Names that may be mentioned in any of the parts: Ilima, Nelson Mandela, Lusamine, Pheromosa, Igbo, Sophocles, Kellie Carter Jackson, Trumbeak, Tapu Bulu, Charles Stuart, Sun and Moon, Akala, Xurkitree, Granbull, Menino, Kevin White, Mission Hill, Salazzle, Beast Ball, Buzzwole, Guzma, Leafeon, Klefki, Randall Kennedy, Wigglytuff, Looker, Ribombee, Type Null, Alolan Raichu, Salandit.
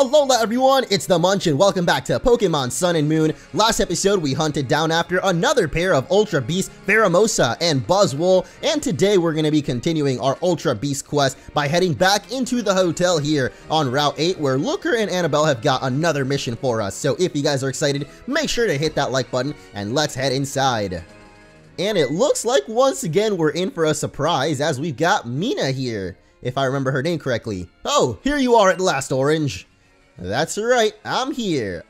Alola everyone, it's the Munch and welcome back to Pokemon Sun and Moon. Last episode we hunted down after another pair of Ultra Beasts, Pheromosa and Buzzwole, and today we're going to be continuing our Ultra Beast quest by heading back into the hotel here on Route 8 where Looker and Anabel have got another mission for us. So if you guys are excited, make sure to hit that like button and let's head inside. And it looks like once again we're in for a surprise as we've got Mina here, if I remember her name correctly. Oh, here you are at last, Orange. That's right, I'm here.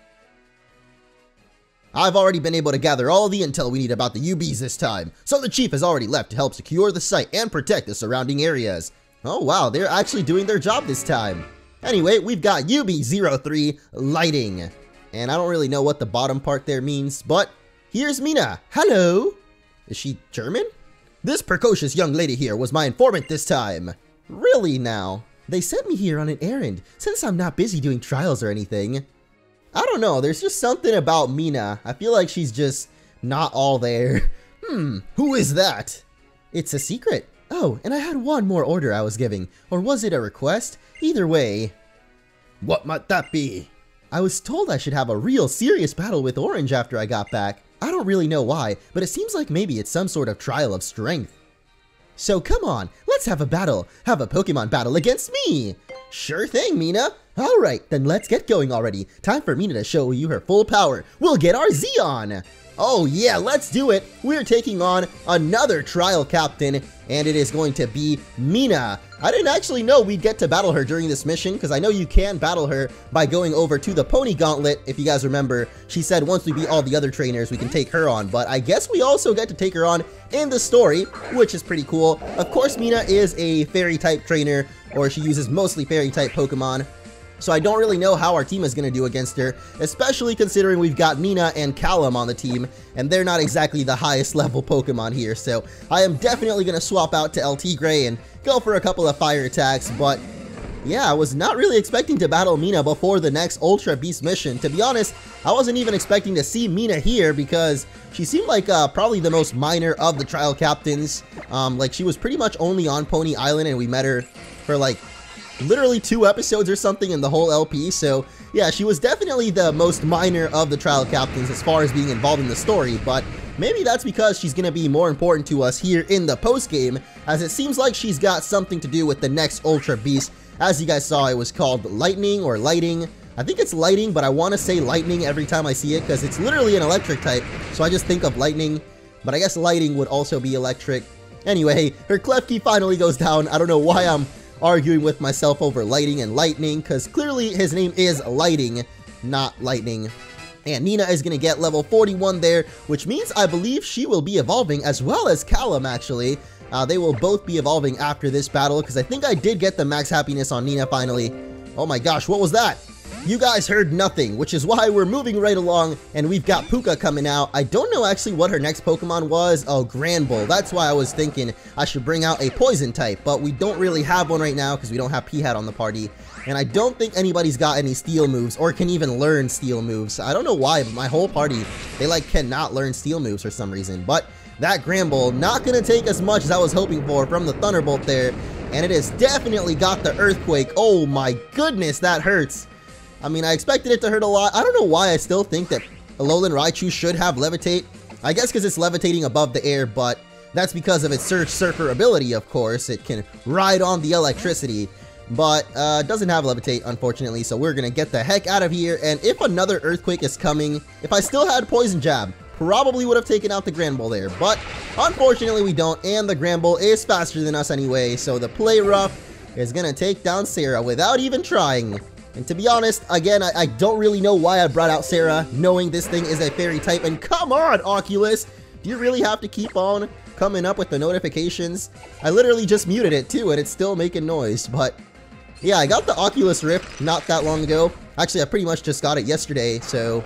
I've already been able to gather all the intel we need about the UBs this time, so the chief has already left to help secure the site and protect the surrounding areas. Oh wow, they're actually doing their job this time. Anyway, we've got UB-03 lighting. And I don't really know what the bottom part there means, but here's Mina. Hello. Is she German? This precocious young lady here was my informant this time. Really now? They sent me here on an errand, since I'm not busy doing trials or anything. I don't know, there's just something about Mina. I feel like she's just not all there. Who is that? It's a secret. Oh, and I had one more order I was giving. Or was it a request? Either way. What might that be? I was told I should have a real serious battle with Orange after I got back. I don't really know why, but it seems like maybe it's some sort of trial of strength. So come on, let's have a battle. Have a Pokemon battle against me. Sure thing, Mina. All right, then let's get going already. Time for Mina to show you her full power. We'll get our Z on. Oh yeah, let's do it. We're taking on another trial captain, and it is going to be Mina. I didn't actually know we'd get to battle her during this mission, because I know you can battle her by going over to the Pony Gauntlet. If you guys remember, she said once we beat all the other trainers, we can take her on, but I guess we also get to take her on in the story, which is pretty cool. Of course, Mina is a fairy-type trainer, or she uses mostly fairy-type Pokemon. So I don't really know how our team is going to do against her, especially considering we've got Nina and Callum on the team, and they're not exactly the highest level Pokemon here. So I am definitely going to swap out to El Tigre and go for a couple of fire attacks. But yeah, I was not really expecting to battle Mina before the next Ultra Beast mission. To be honest, I wasn't even expecting to see Mina here because she seemed like probably the most minor of the trial captains. Like she was pretty much only on Pony Island and we met her for like literally 2 episodes or something in the whole LP, so yeah, she was definitely the most minor of the trial captains as far as being involved in the story, but maybe that's because she's going to be more important to us here in the postgame, as it seems like she's got something to do with the next Ultra Beast. As you guys saw, it was called Lightning or Lighting. I think it's Lighting, but I want to say Lightning every time I see it, because it's literally an electric type, so I just think of Lightning, but I guess Lighting would also be electric. Anyway, her Klefki finally goes down. I don't know why I'm arguing with myself over lighting and lightning, because clearly his name is Lighting, not Lightning. And Nina is going to get level 41 there, which means I believe she will be evolving, as well as Callum, actually. They will both be evolving after this battle, because I think I did get the max happiness on Nina finally. Oh my gosh, what was that? You guys heard nothing, which is why we're moving right along, and we've got Puka coming out. I don't know actually what her next Pokemon was. Oh, Granbull. That's why I was thinking I should bring out a poison type, but we don't really have one right now because we don't have P-Hat on the party. And I don't think anybody's got any steel moves or can even learn steel moves. I don't know why, but my whole party, they like cannot learn steel moves for some reason. But that Granbull, not going to take as much as I was hoping for from the Thunderbolt there. And it has definitely got the Earthquake. Oh my goodness, that hurts. I mean, I expected it to hurt a lot. I don't know why I still think that Alolan Raichu should have Levitate. I guess because it's levitating above the air, but that's because of its Surge Surfer ability, of course. It can ride on the electricity, but it doesn't have Levitate, unfortunately, so we're going to get the heck out of here. And if another Earthquake is coming, if I still had Poison Jab, probably would have taken out the Granbull there, but unfortunately we don't, and the Granbull is faster than us anyway, so the Play Rough is going to take down Sarah without even trying. And to be honest, again, I don't really know why I brought out Sarah, knowing this thing is a fairy type. And come on, Oculus! Do you really have to keep on coming up with the notifications? I literally just muted it too, and it's still making noise. But yeah, I got the Oculus Rift not that long ago. Actually, I pretty much just got it yesterday, so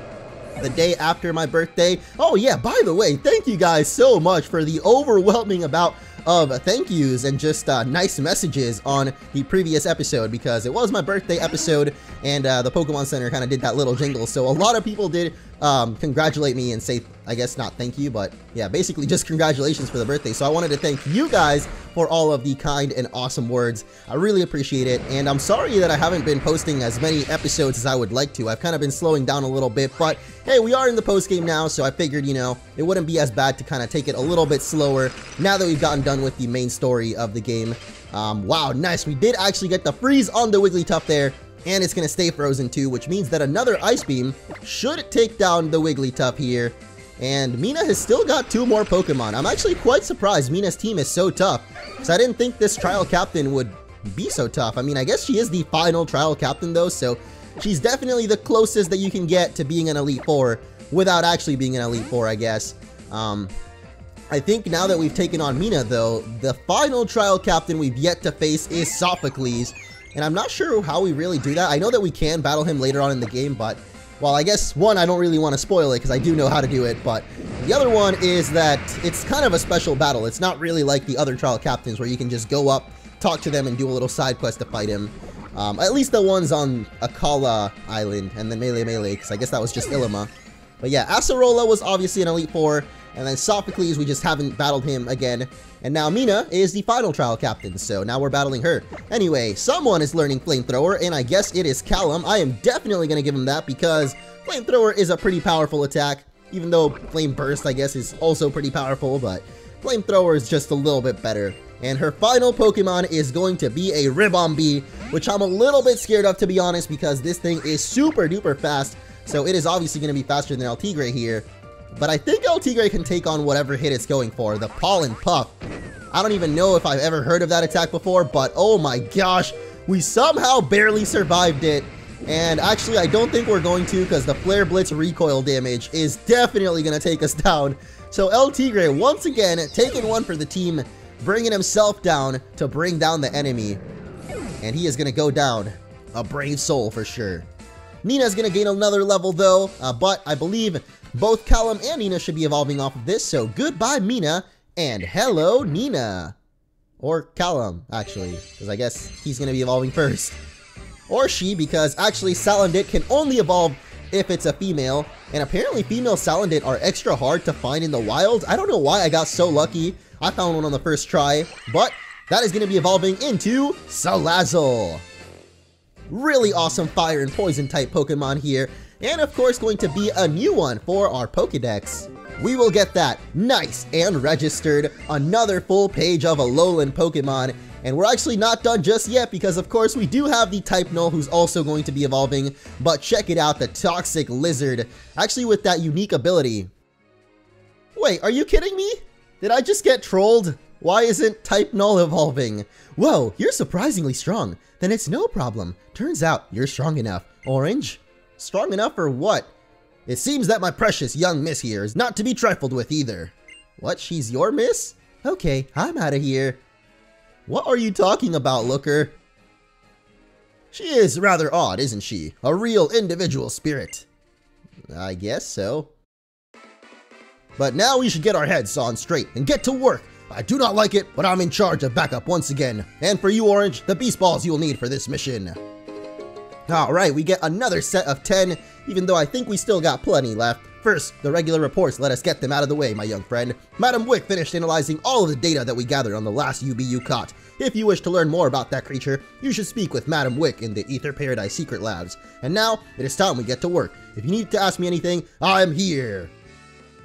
the day after my birthday. Oh yeah, by the way, thank you guys so much for the overwhelming amount of thank yous and just nice messages on the previous episode, because it was my birthday episode and the Pokemon Center kind of did that little jingle, so a lot of people did congratulate me and say, I guess not thank you, but yeah, basically just congratulations for the birthday. So I wanted to thank you guys for all of the kind and awesome words. I really appreciate it, and I'm sorry that I haven't been posting as many episodes as I would like to. I've kind of been slowing down a little bit, but hey, we are in the post game now, so I figured, you know, it wouldn't be as bad to kind of take it a little bit slower now that we've gotten done with the main story of the game. Wow, nice. We did actually get the freeze on the Wigglytuff there, and it's going to stay frozen too, which means that another Ice Beam should take down the Wigglytuff here. And Mina has still got two more Pokemon. I'm actually quite surprised Mina's team is so tough, because I didn't think this Trial Captain would be so tough. I mean, I guess she is the final Trial Captain though, so she's definitely the closest that you can get to being an Elite Four without actually being an Elite Four, I guess. I think now that we've taken on Mina though, the final Trial Captain we've yet to face is Sophocles. And I'm not sure how we really do that. I know that we can battle him later on in the game, but, well, I guess, one, I don't really want to spoil it because I do know how to do it, but the other one is that it's kind of a special battle. It's not really like the other Trial Captains where you can just go up, talk to them, and do a little side quest to fight him. At least the ones on Akala Island and then Melee, because I guess that was just Ilima. But yeah, Acerola was obviously an Elite Four, and then Sophocles, we just haven't battled him again. And now Mina is the final Trial Captain, so now we're battling her. Anyway, someone is learning Flamethrower, and I guess it is Callum. I am definitely going to give him that because Flamethrower is a pretty powerful attack, even though Flame Burst, I guess, is also pretty powerful, but Flamethrower is just a little bit better. And her final Pokemon is going to be a Ribombee, which I'm a little bit scared of, to be honest, because this thing is super duper fast, so it is obviously going to be faster than Altigre here. But I think Altigre can take on whatever hit it's going for, the Pollen Puff. I don't even know if I've ever heard of that attack before, but oh my gosh, we somehow barely survived it. And actually, I don't think we're going to because the Flare Blitz recoil damage is definitely going to take us down. So Altigre, once again, taking one for the team, bringing himself down to bring down the enemy. And he is going to go down a brave soul for sure. Nina's going to gain another level though, but I believe both Callum and Nina should be evolving off of this, so goodbye Mina, and hello Nina. Or Callum, actually, because I guess he's going to be evolving first. Or she, because actually Salandit can only evolve if it's a female, and apparently female Salandit are extra hard to find in the wild. I don't know why I got so lucky. I found one on the first try, but that is going to be evolving into Salazzle. Really awesome fire and poison type Pokemon here. And of course going to be a new one for our Pokedex. We will get that. Nice and registered. Another full page of Alolan Pokemon. And we're actually not done just yet because of course we do have the Type Null who's also going to be evolving. But check it out, the Toxic Lizard. Actually with that unique ability. Wait, are you kidding me? Did I just get trolled? Why isn't Type Null evolving? Whoa, you're surprisingly strong. Then it's no problem. Turns out you're strong enough. Orange? Strong enough for what? It seems that my precious young miss here is not to be trifled with either. What? She's your miss? Okay, I'm out of here. What are you talking about, Looker? She is rather odd, isn't she? A real individual spirit. I guess so. But now we should get our heads on straight and get to work. I do not like it, but I'm in charge of backup once again. And for you, Orange, the Beast Balls you'll need for this mission. Alright, we get another set of 10, even though I think we still got plenty left. First, the regular reports, let us get them out of the way, my young friend. Madam Wick finished analyzing all of the data that we gathered on the last UB you caught. If you wish to learn more about that creature, you should speak with Madam Wick in the Ether Paradise Secret Labs. And now, it is time we get to work. If you need to ask me anything, I'm here.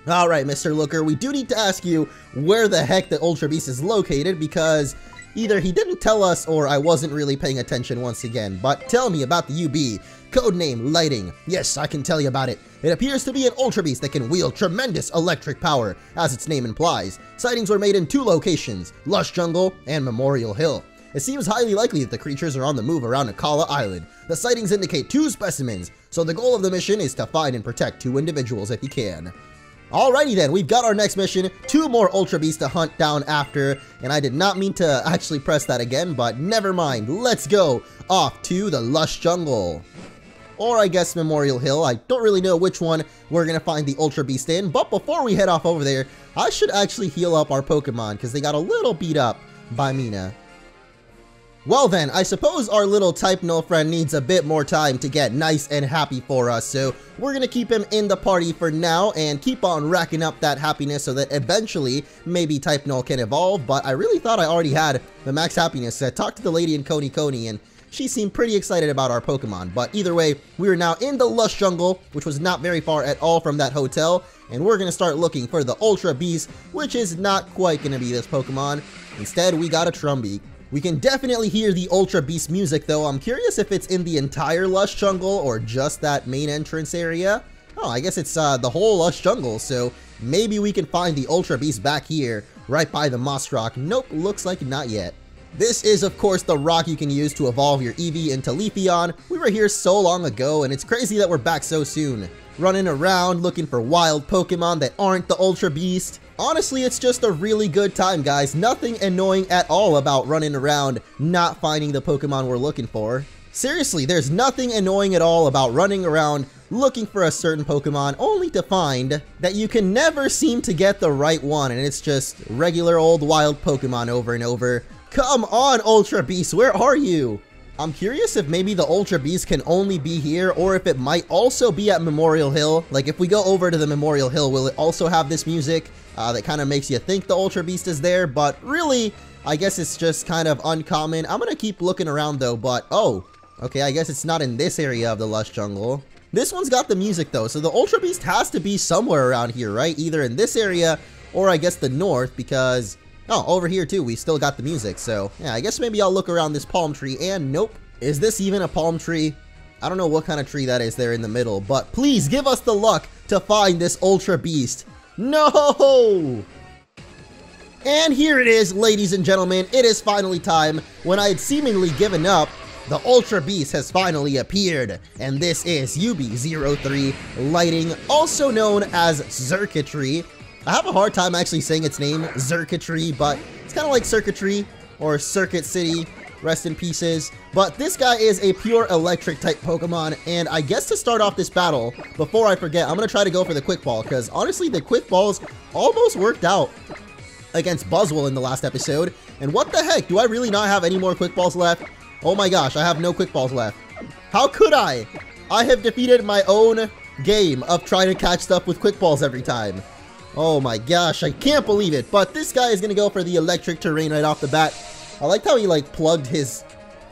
Alright, Mr. Looker, we do need to ask you where the heck the Ultra Beast is located because either he didn't tell us or I wasn't really paying attention once again. But tell me about the UB. Codename Lighting. Yes, I can tell you about it. It appears to be an Ultra Beast that can wield tremendous electric power, as its name implies. Sightings were made in two locations, Lush Jungle and Memorial Hill. It seems highly likely that the creatures are on the move around Akala Island. The sightings indicate two specimens, so the goal of the mission is to find and protect two individuals if you can. Alrighty then, we've got our next mission, two more Ultra Beasts to hunt down after, and I did not mean to actually press that again, but never mind, let's go off to the Lush Jungle. Or I guess Memorial Hill, I don't really know which one we're going to find the Ultra Beast in, but before we head off over there, I should actually heal up our Pokemon, because they got a little beat up by Mina. Well then, I suppose our little Type Null friend needs a bit more time to get nice and happy for us, so we're gonna keep him in the party for now and keep on racking up that happiness so that eventually maybe Type Null can evolve, but I really thought I already had the max happiness. I talked to the lady in Koni and she seemed pretty excited about our Pokemon, but either way, we are now in the lush jungle, which was not very far at all from that hotel, and we're gonna start looking for the Ultra Beast, which is not quite gonna be this Pokemon. Instead, we got a Trumbeak. We can definitely hear the Ultra Beast music though. I'm curious if it's in the entire lush jungle or just that main entrance area. Oh, I guess it's the whole lush jungle, so maybe we can find the Ultra Beast back here, right by the Moss Rock. Nope, looks like not yet. This is, of course, the rock you can use to evolve your Eevee into Leafeon. We were here so long ago, and it's crazy that we're back so soon. Running around looking for wild Pokemon that aren't the Ultra Beast. Honestly, it's just a really good time, guys. Nothing annoying at all about running around not finding the Pokemon we're looking for. Seriously, there's nothing annoying at all about running around looking for a certain Pokemon only to find that you can never seem to get the right one, and it's just regular old wild Pokemon over and over. Come on, Ultra Beast, where are you? I'm curious if maybe the Ultra Beast can only be here, or if it might also be at Memorial Hill. Like, if we go over to the Memorial Hill, will it also have this music that kind of makes you think the Ultra Beast is there? But really, I guess it's just kind of uncommon. I'm gonna keep looking around though, but oh, okay, I guess it's not in this area of the lush jungle. This one's got the music though, so the Ultra Beast has to be somewhere around here, right? Either in this area, or I guess the north, because... oh, over here too, we still got the music, so yeah, I guess maybe I'll look around this palm tree, and nope. Is this even a palm tree? I don't know what kind of tree that is there in the middle, but please give us the luck to find this Ultra Beast. No! And here it is, ladies and gentlemen, it is finally time. When I had seemingly given up, the Ultra Beast has finally appeared, and this is UB-03 Lighting, also known as Xurkitree. I have a hard time actually saying its name, Xurkitree, but it's kind of like Circuitry or Circuit City, rest in pieces. But this guy is a pure electric type Pokemon, and I guess to start off this battle, before I forget, I'm going to try to go for the Quick Ball, because honestly, the Quick Balls almost worked out against Buzzwole in the last episode. And what the heck, do I really not have any more Quick Balls left? Oh my gosh, I have no Quick Balls left. How could I? I have defeated my own game of trying to catch stuff with Quick Balls every time. Oh my gosh, I can't believe it, but this guy is going to go for the electric terrain right off the bat. I liked how he like plugged his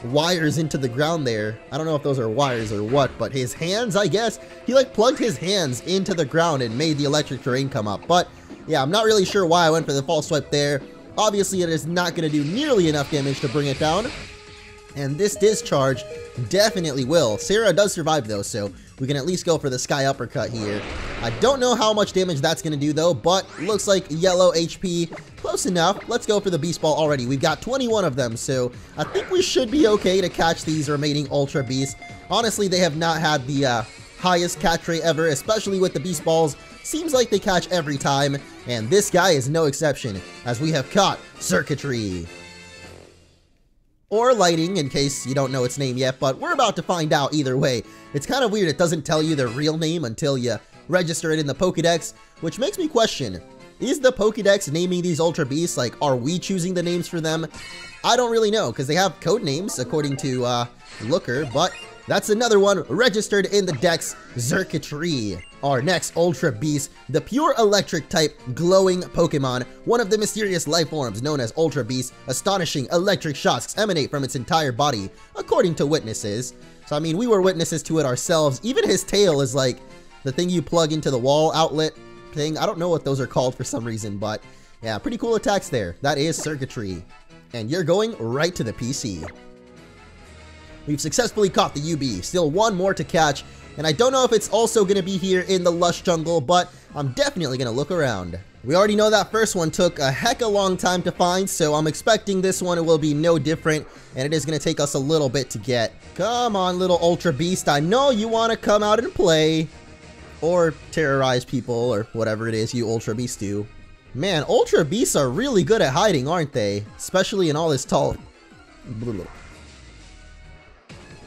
wires into the ground there. I don't know if those are wires or what, but his hands, I guess. He like plugged his hands into the ground and made the electric terrain come up. But yeah, I'm not really sure why I went for the false swipe there. Obviously, it is not going to do nearly enough damage to bring it down. And this discharge definitely will. Sarah does survive though, so we can at least go for the sky uppercut here. I don't know how much damage that's going to do though, but looks like yellow HP. Close enough. Let's go for the Beast Ball already. We've got 21 of them, so I think we should be okay to catch these remaining Ultra Beasts. Honestly, they have not had the highest catch rate ever, especially with the Beast Balls. Seems like they catch every time, and this guy is no exception, as we have caught Xurkitree. Or Lighting, in case you don't know its name yet, but we're about to find out either way. It's kind of weird, it doesn't tell you their real name until you register it in the Pokédex, which makes me question, is the Pokédex naming these Ultra Beasts? Like, are we choosing the names for them? I don't really know, because they have code names, according to Looker, but that's another one registered in the Dex, Xurkitree. Our next Ultra Beast, the pure electric type glowing Pokemon, one of the mysterious life forms known as Ultra Beast. Astonishing electric shocks emanate from its entire body, according to witnesses. So, I mean, we were witnesses to it ourselves. Even his tail is like the thing you plug into the wall outlet thing. I don't know what those are called for some reason, but yeah, pretty cool attacks there. That is Xurkitree. And you're going right to the PC. We've successfully caught the UB, still one more to catch, and I don't know if it's also going to be here in the lush jungle, but I'm definitely going to look around. We already know that first one took a heck of a long time to find, so I'm expecting this one will be no different, and it is going to take us a little bit to get. Come on, little Ultra Beast, I know you want to come out and play, or terrorize people, or whatever it is you Ultra Beasts do. Man, Ultra Beasts are really good at hiding, aren't they? Especially in all this tall...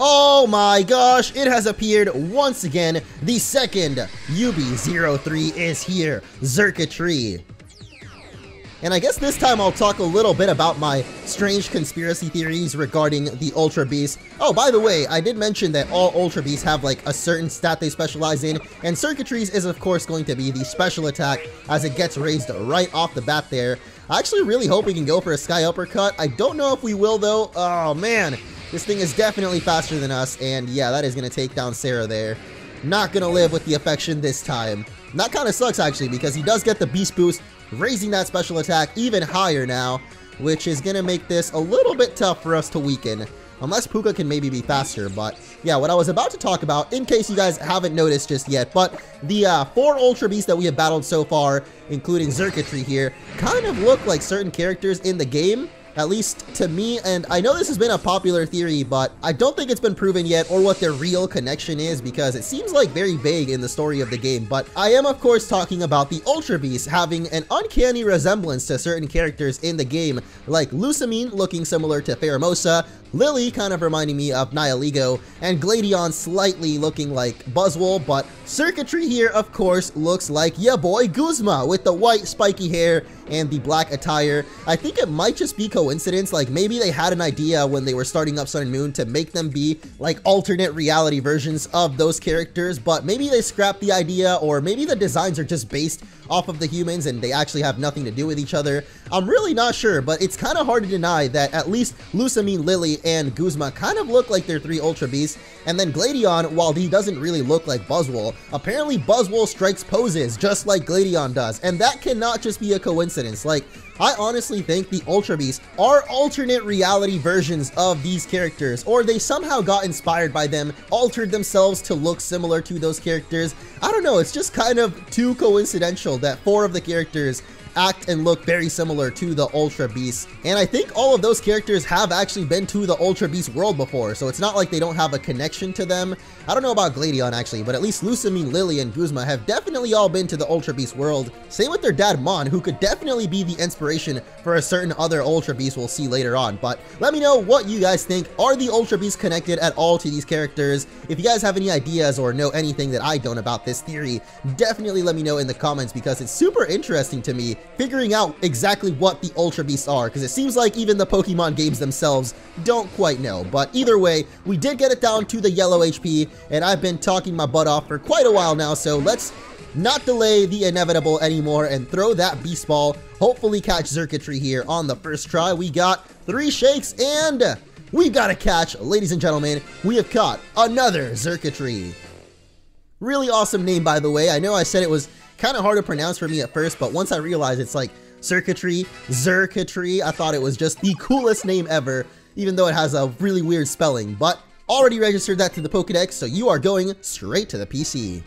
Oh my gosh, it has appeared once again. The second UB-03 is here, Xurkitree. And I guess this time I'll talk a little bit about my strange conspiracy theories regarding the Ultra Beasts. Oh, by the way, I did mention that all Ultra Beasts have like a certain stat they specialize in, and Xurkitree's is of course going to be the special attack as it gets raised right off the bat there. I actually really hope we can go for a Sky Uppercut. I don't know if we will though. Oh man, this thing is definitely faster than us, and yeah, that is going to take down Sarah there. Not going to live with the affection this time. And that kind of sucks actually, because he does get the Beast Boost, raising that special attack even higher now, which is going to make this a little bit tough for us to weaken. Unless Puka can maybe be faster, but yeah, what I was about to talk about, in case you guys haven't noticed just yet, but the four Ultra Beasts that we have battled so far, including Xurkitree here, kind of look like certain characters in the game, at least to me, and I know this has been a popular theory, but I don't think it's been proven yet or what their real connection is, because it seems like very vague in the story of the game, but I am of course talking about the Ultra Beasts having an uncanny resemblance to certain characters in the game, like Lusamine looking similar to Pheromosa, Lily kind of reminding me of Nihilego, and Gladion slightly looking like Buzzwole, but Xurkitree here, of course, looks like ya boy Guzma with the white spiky hair and the black attire. I think it might just be coincidence, like maybe they had an idea when they were starting up Sun and Moon to make them be like alternate reality versions of those characters, but maybe they scrapped the idea, or maybe the designs are just based off of the humans and they actually have nothing to do with each other. I'm really not sure, but it's kind of hard to deny that at least Lusamine, Lily, and Guzma kind of look like their three Ultra Beasts, and then Gladion, while he doesn't really look like Buzzwole, apparently Buzzwole strikes poses just like Gladion does, and that cannot just be a coincidence. Like, I honestly think the Ultra Beasts are alternate reality versions of these characters, or they somehow got inspired by them, altered themselves to look similar to those characters. I don't know, it's just kind of too coincidental that four of the characters act and look very similar to the Ultra Beasts, and I think all of those characters have actually been to the Ultra Beast world before, so it's not like they don't have a connection to them. I don't know about Gladion actually, but at least Lusamine, Lily, and Guzma have definitely all been to the Ultra Beast world. Same with their dad Mon, who could definitely be the inspiration for a certain other Ultra Beast we'll see later on. But let me know what you guys think. Are the Ultra Beasts connected at all to these characters? If you guys have any ideas or know anything that I don't about this theory, definitely let me know in the comments, because it's super interesting to me figuring out exactly what the Ultra Beasts are, because it seems like even the Pokemon games themselves don't quite know. But either way, we did get it down to the yellow HP, and I've been talking my butt off for quite a while now, so let's not delay the inevitable anymore and throw that Beast Ball. Hopefully catch Xurkitree here on the first try. We got three shakes, and we've got a catch. Ladies and gentlemen, we have caught another Xurkitree. Really awesome name, by the way. I know I said it was kind of hard to pronounce for me at first, but once I realized it's like Xurkitree, Xurkitree, I thought it was just the coolest name ever, even though it has a really weird spelling. But already registered that to the Pokedex, so you are going straight to the PC.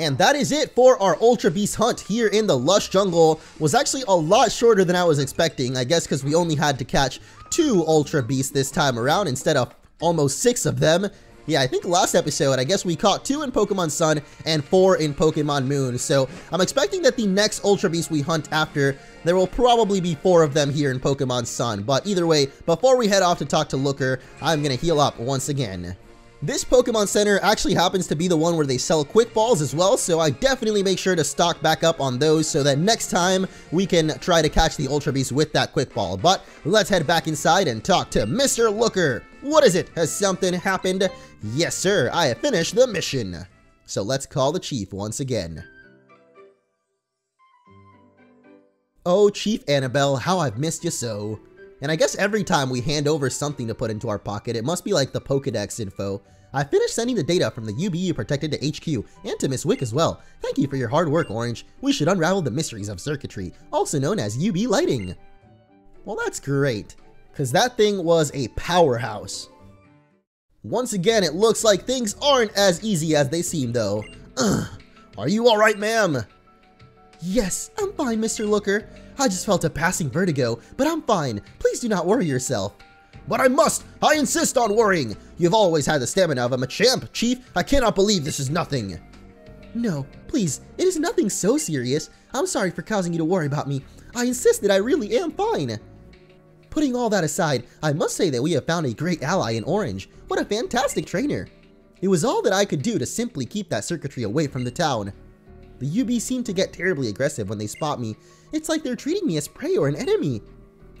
And that is it for our Ultra Beast hunt here in the Lush Jungle. Was actually a lot shorter than I was expecting, I guess because we only had to catch two Ultra Beasts this time around instead of almost six of them. Yeah, I think last episode, I guess we caught two in Pokemon Sun and four in Pokemon Moon. So I'm expecting that the next Ultra Beast we hunt after, there will probably be four of them here in Pokemon Sun. But either way, before we head off to talk to Looker, I'm going to heal up once again. This Pokemon Center actually happens to be the one where they sell Quick Balls as well, so I definitely make sure to stock back up on those so that next time we can try to catch the Ultra Beast with that Quick Ball. But let's head back inside and talk to Mr. Looker. What is it? Has something happened? Yes, sir, I have finished the mission. So let's call the chief once again. Oh, Chief Anabel, how I've missed you so. And I guess every time we hand over something to put into our pocket, it must be like the Pokedex info. I finished sending the data from the UBU Protected to HQ, and to Miss Wick as well. Thank you for your hard work, Orange. We should unravel the mysteries of Xurkitree, also known as UB Lighting. Well, that's great, because that thing was a powerhouse. Once again, it looks like things aren't as easy as they seem, though. Are you all right, ma'am? Yes, I'm fine, Mr. Looker. I just felt a passing vertigo, but I'm fine. Please do not worry yourself. But I must! I insist on worrying! You've always had the stamina of a Machamp, Chief. I cannot believe this is nothing. No, please, it is nothing so serious. I'm sorry for causing you to worry about me. I insist that I really am fine. Putting all that aside, I must say that we have found a great ally in Orange. What a fantastic trainer. It was all that I could do to simply keep that Xurkitree away from the town. The UB seem to get terribly aggressive when they spot me. It's like they're treating me as prey or an enemy.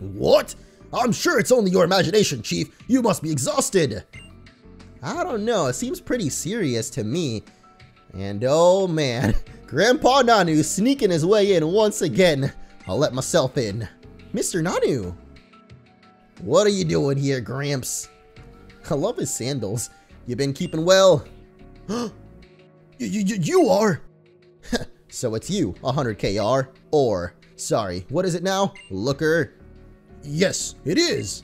What? I'm sure it's only your imagination, Chief. You must be exhausted. I don't know. It seems pretty serious to me. And oh man, Grandpa Nanu sneaking his way in once again. I'll let myself in. Mr. Nanu. What are you doing here, Gramps? I love his sandals. You been keeping well? You are? So it's you, 100 KR, or, sorry, what is it now? Looker? Yes, it is.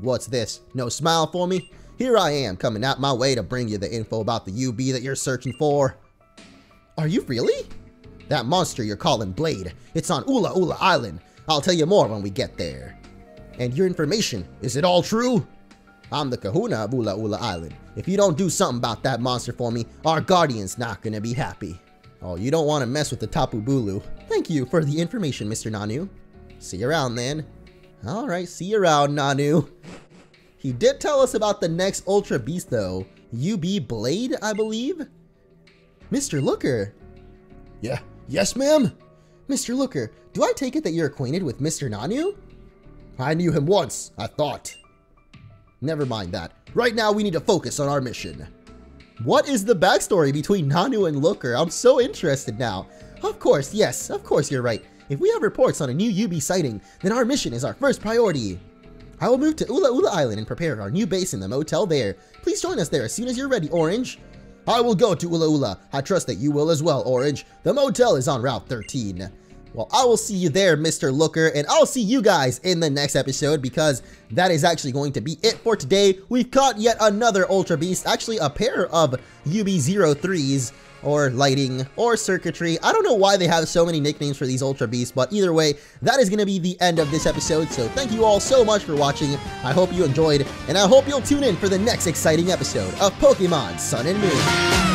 What's this? No smile for me? Here I am, coming out my way to bring you the info about the UB that you're searching for. Are you really? That monster you're calling Blade, it's on Ula Ula Island. I'll tell you more when we get there. And your information, is it all true? I'm the kahuna of Ula Ula Island. If you don't do something about that monster for me, our guardian's not gonna be happy. Oh, you don't want to mess with the Tapu Bulu. Thank you for the information, Mr. Nanu. See you around, then. Alright, see you around, Nanu. He did tell us about the next Ultra Beast, though. UB Blade, I believe? Mr. Looker. Yeah, yes, ma'am? Mr. Looker, do I take it that you're acquainted with Mr. Nanu? I knew him once, I thought. Never mind that. Right now, we need to focus on our mission. What is the backstory between Nanu and Looker? I'm so interested now. Of course, yes, of course you're right. If we have reports on a new UB sighting, then our mission is our first priority. I will move to Ula Ula Island and prepare our new base in the motel there. Please join us there as soon as you're ready, Orange. I will go to Ula Ula. I trust that you will as well, Orange. The motel is on Route 13. Well, I will see you there, Mr. Looker, and I'll see you guys in the next episode because that is actually going to be it for today. We've caught yet another Ultra Beast, actually a pair of UB-03s, or Lighting, or Xurkitree. I don't know why they have so many nicknames for these Ultra Beasts, but either way, that is going to be the end of this episode, so thank you all so much for watching. I hope you enjoyed, and I hope you'll tune in for the next exciting episode of Pokemon Sun and Moon.